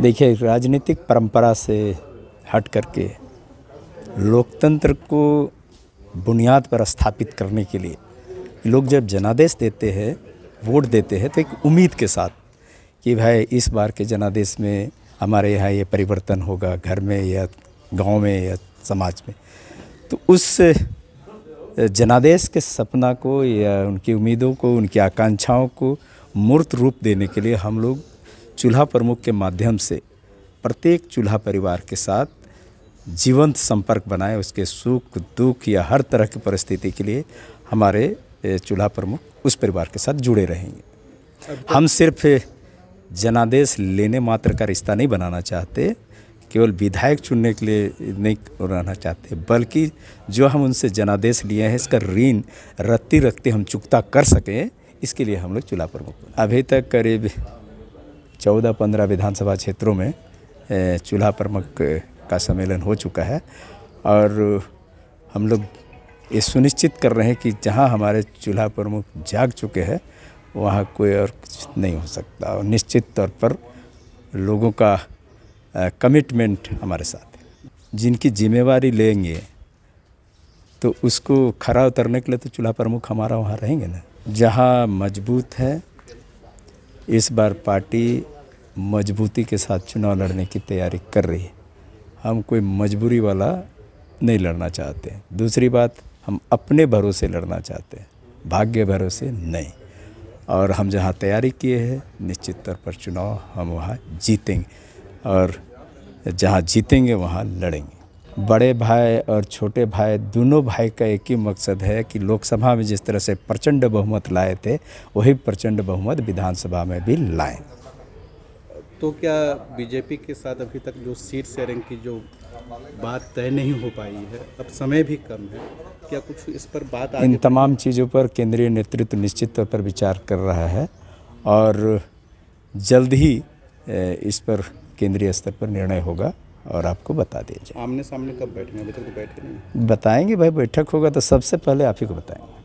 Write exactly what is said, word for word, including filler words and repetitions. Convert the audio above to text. देखिए, राजनीतिक परंपरा से हट करके लोकतंत्र को बुनियाद पर स्थापित करने के लिए लोग जब जनादेश देते हैं, वोट देते हैं, तो एक उम्मीद के साथ कि भाई इस बार के जनादेश में हमारे यहाँ ये परिवर्तन होगा, घर में या गांव में या समाज में। तो उस जनादेश के सपना को या उनकी उम्मीदों को, उनकी आकांक्षाओं को मूर्त रूप देने के लिए हम लोग चुल्हा प्रमुख के माध्यम से प्रत्येक चुल्हा परिवार के साथ जीवंत संपर्क बनाए, उसके सुख दुख या हर तरह की परिस्थिति के लिए हमारे चुल्हा प्रमुख उस परिवार के साथ जुड़े रहेंगे। हम सिर्फ जनादेश लेने मात्र का रिश्ता नहीं बनाना चाहते, केवल विधायक चुनने के लिए नहीं रहना चाहते, बल्कि जो हम उनसे जनादेश लिए हैं इसका ऋण रत्ती रत्ती हम चुकता कर सकें, इसके लिए हम लोग चुल्हा प्रमुख। अभी तक करीब चौदह पंद्रह विधानसभा क्षेत्रों में चुल्हा प्रमुख का सम्मेलन हो चुका है और हम लोग ये सुनिश्चित कर रहे हैं कि जहां हमारे चुल्हा प्रमुख जाग चुके हैं वहां कोई और कुछ नहीं हो सकता और निश्चित तौर पर लोगों का कमिटमेंट हमारे साथ है। जिनकी जिम्मेवारी लेंगे तो उसको खरा उतरने के लिए तो चुल्हा प्रमुख हमारा वहाँ रहेंगे ना। जहाँ मजबूत है, इस बार पार्टी मजबूती के साथ चुनाव लड़ने की तैयारी कर रही है। हम कोई मजबूरी वाला नहीं लड़ना चाहते। दूसरी बात, हम अपने भरोसे लड़ना चाहते हैं, भाग्य भरोसे नहीं। और हम जहाँ तैयारी किए हैं निश्चित तौर पर चुनाव हम वहाँ जीतेंगे और जहाँ जीतेंगे वहाँ लड़ेंगे। बड़े भाई और छोटे भाई दोनों भाई का एक ही मकसद है कि लोकसभा में जिस तरह से प्रचंड बहुमत लाए थे वही प्रचंड बहुमत विधानसभा में भी लाएं। तो क्या बीजेपी के साथ अभी तक जो सीट शेयरिंग की जो बात तय नहीं हो पाई है, अब समय भी कम है, क्या कुछ इस पर बात? इन तमाम चीज़ों पर केंद्रीय नेतृत्व निश्चित तौर पर विचार कर रहा है और जल्द ही इस पर केंद्रीय स्तर पर निर्णय होगा और आपको बता दिया जाए। आमने सामने कब बैठेंगे? अभी तक तो बैठे नहीं। बताएंगे भाई, बैठक होगा तो सबसे पहले आप ही को बताएंगे।